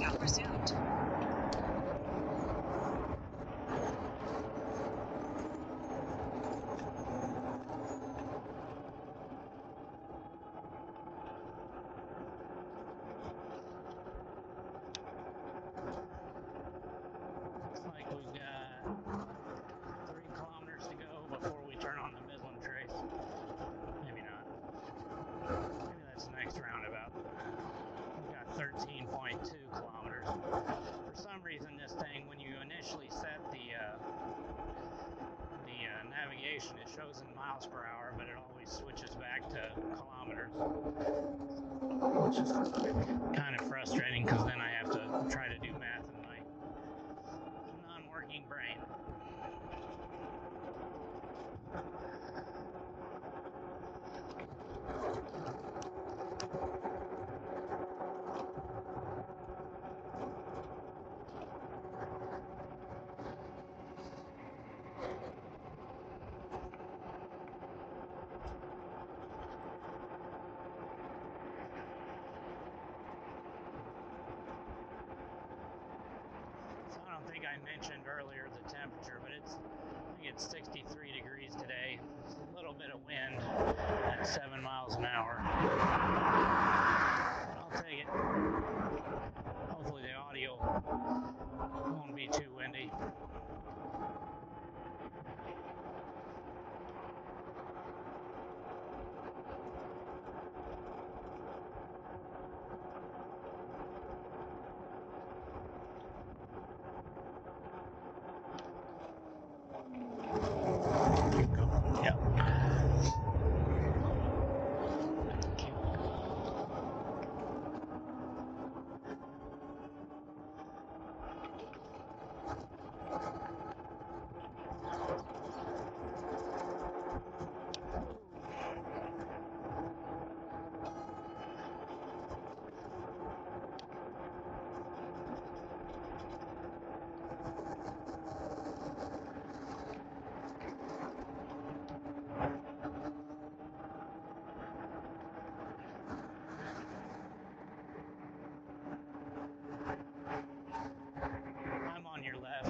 Blackout resumed. Looks like we've got 3 kilometers to go before we turn on the Midland Trace. Maybe not. Maybe that's the next roundabout. We've got 13.2 kilometers. For some reason, this thing, when you initially set the navigation, it shows in miles per hour, but it always switches back to kilometers, which is kind of frustrating because then I have to try to do math in my non-working brain. I think I mentioned earlier the temperature, but I think it's 63 degrees today. A little bit of wind at 7 miles an hour. I'll take it. Hopefully the audio won't be too windy. I'm on your left.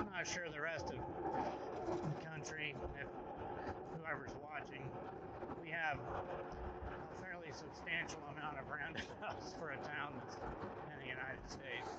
I'm not sure the rest of the country, if whoever's watching, we have a fairly substantial amount of roundabouts for a town that's in the United States.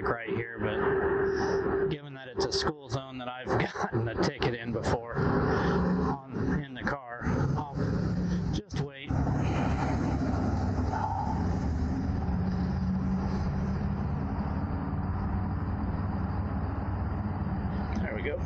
traffic right here, but given that it's a school zone that I've gotten a ticket in before in the car, I'll just wait. There we go.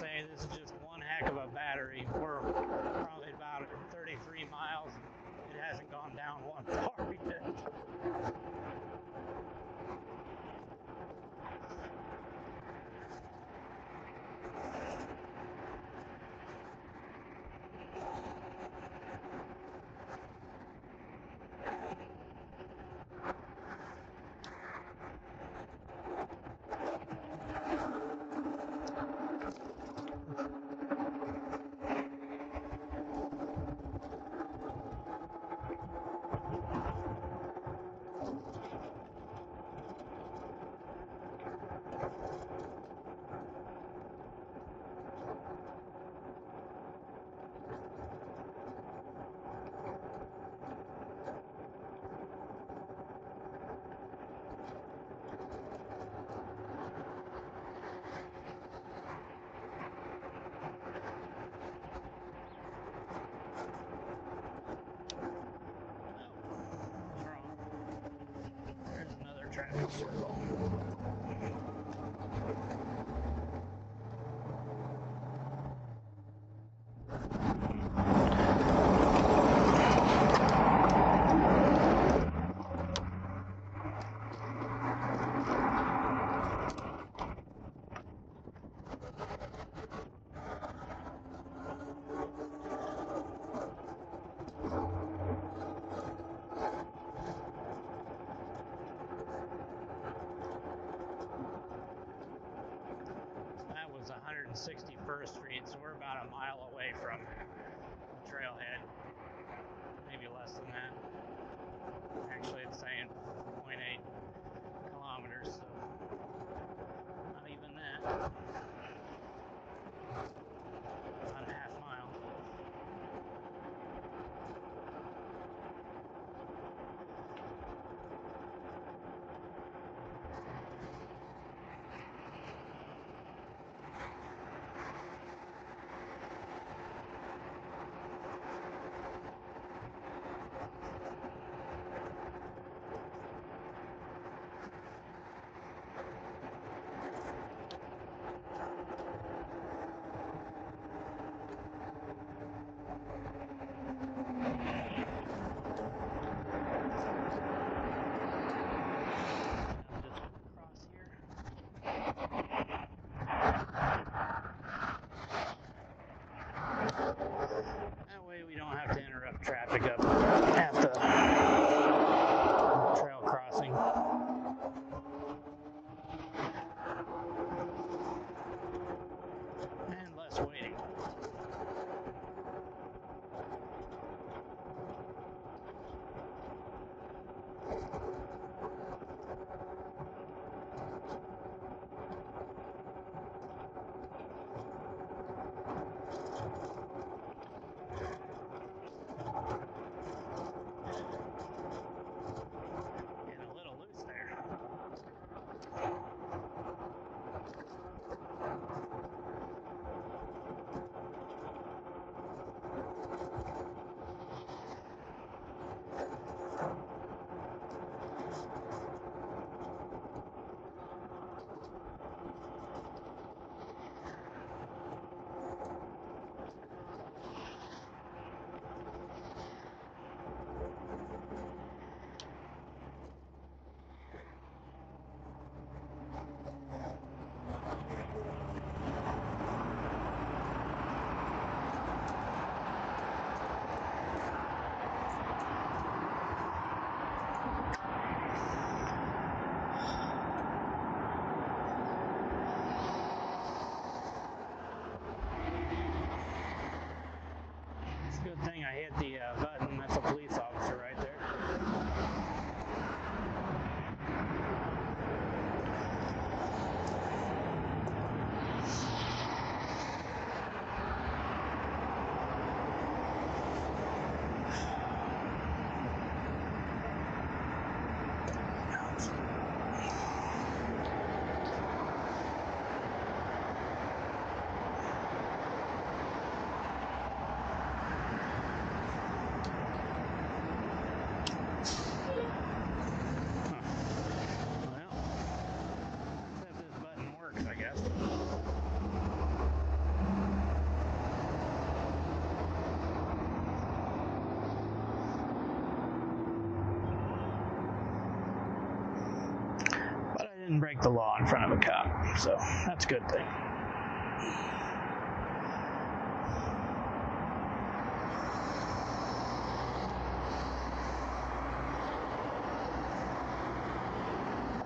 Say this is just one heck of a battery. We're probably about 33 miles. It hasn't gone down one part yet. Traffic circle. It's 161st Street, so we're about a mile away from the trailhead, maybe less than that. Actually, it's saying 0.8 kilometers, so not even that. About a half mile. Traffic up at the trail crossing. And less waiting. break the law in front of a cop, so that's a good thing.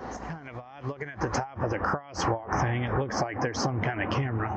It's kind of odd looking at the top of the crosswalk thing. It looks like there's some kind of camera.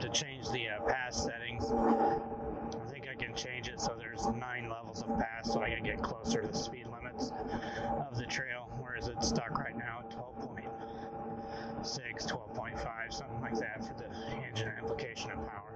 To change the pass settings. I think I can change it so there's 9 levels of pass, so I can get closer to the speed limits of the trail, whereas it's stuck right now at 12.6, 12.5, something like that for the engine application of power.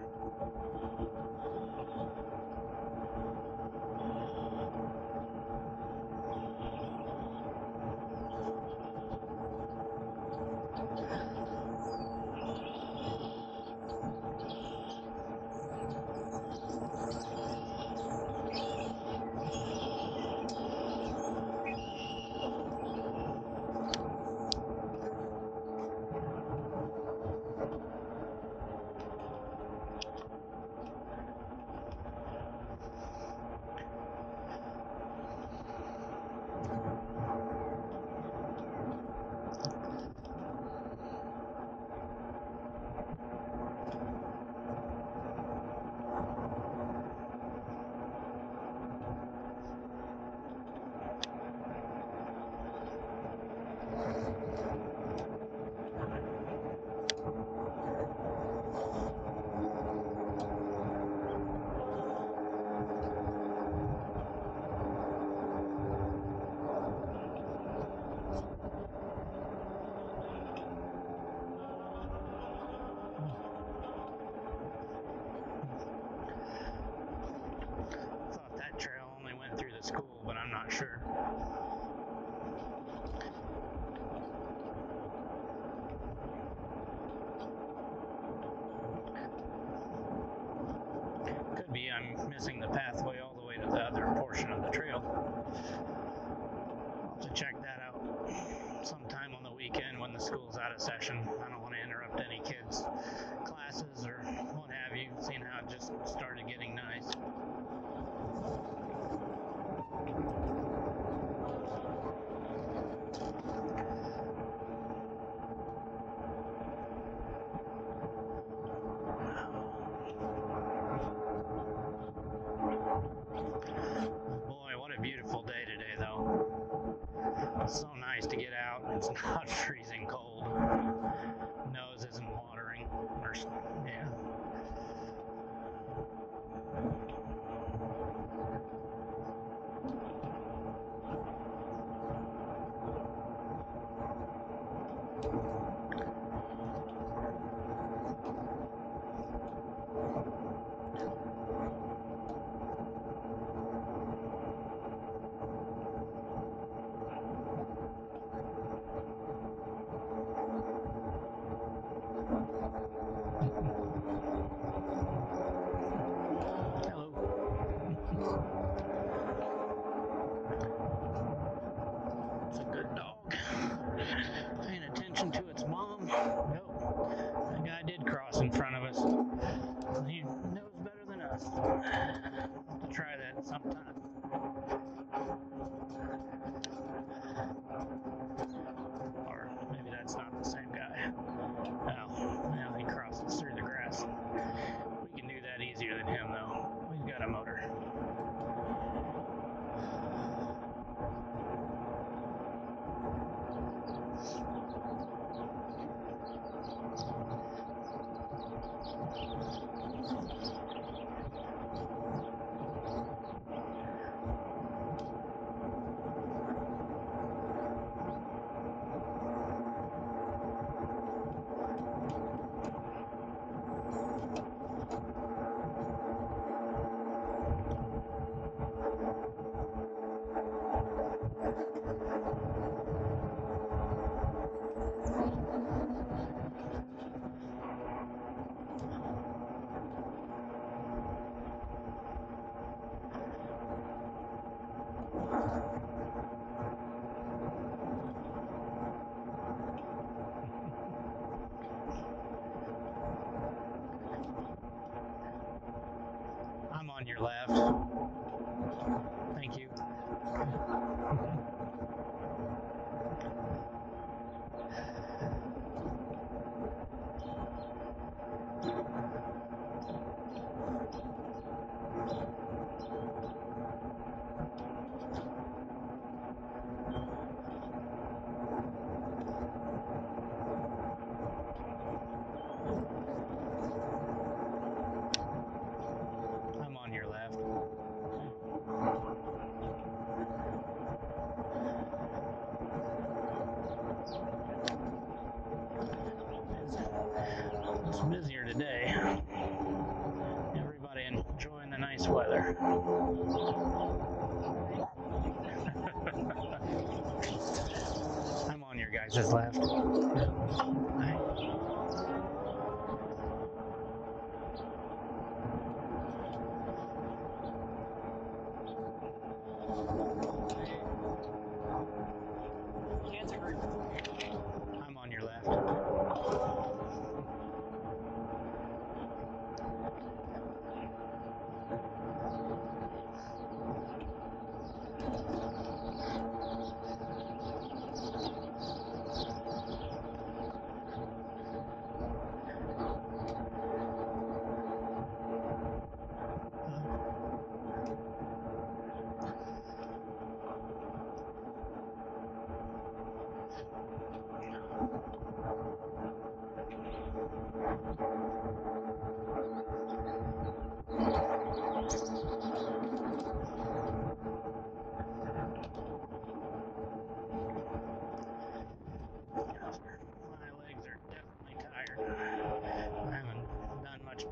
I'm missing the pathway all the way to the other portion of the trail. I'll have to check that out sometime on the weekend when the school's out of session. I don't want to interrupt any kids' classes or what have you, seeing how it just started getting nice. Beautiful day today, though. Hello. It's a good dog. Paying attention to its mom? No. That guy did cross in front of us. He knows better than us. I'll have to try that sometime. Or maybe that's not the same guy. Oh, now he crosses through the grass. We can do that easier than him, though. We've got a motor. I'm on your left. Thank you. It's busier today. Everybody enjoying the nice weather. I'm on your guys' left. I'm on your left.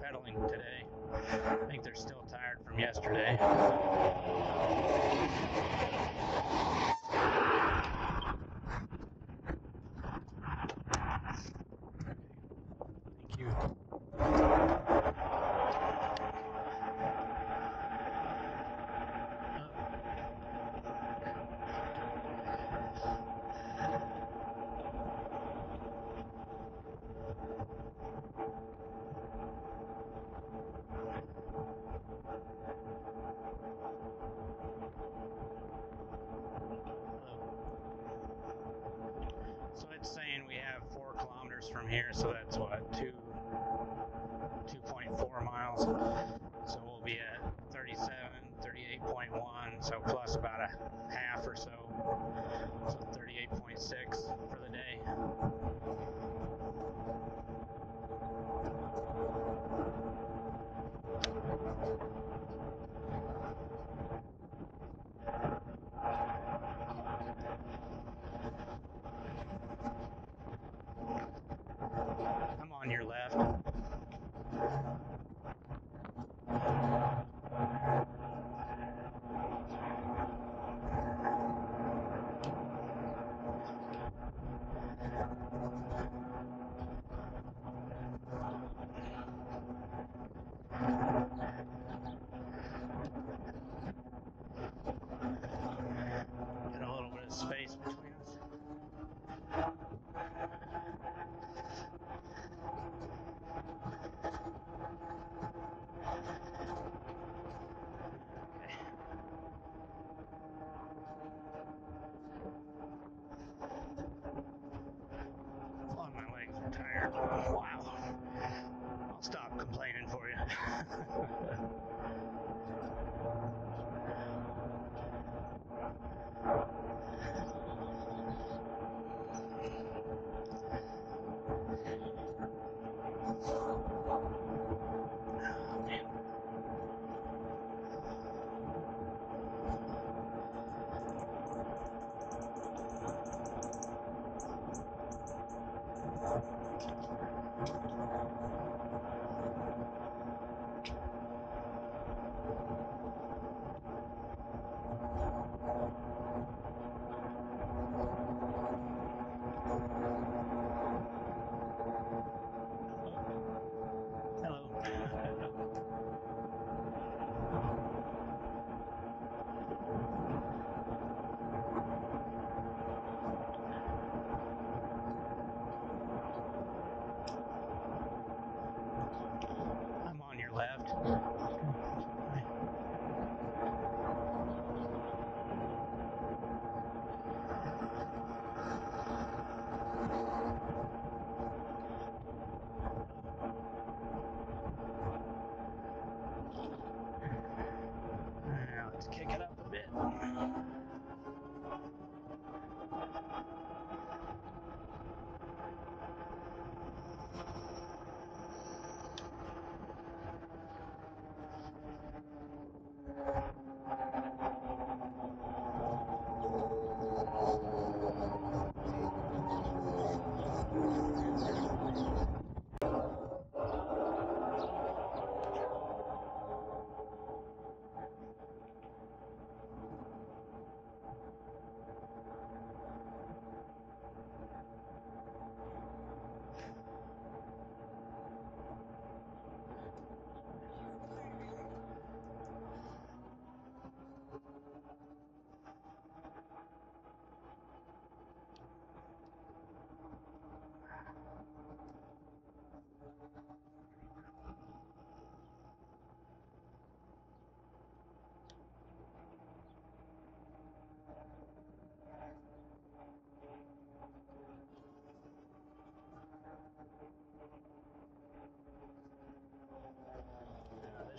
Pedaling today. I think they're still tired from yesterday. Thank you. So it's saying we have 4 kilometers from here, so that's what, 2.4 miles. So we'll be at 37, 38.1, so plus about a half or so. So 38.6 for the day. I'm on your left.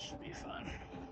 should be fun.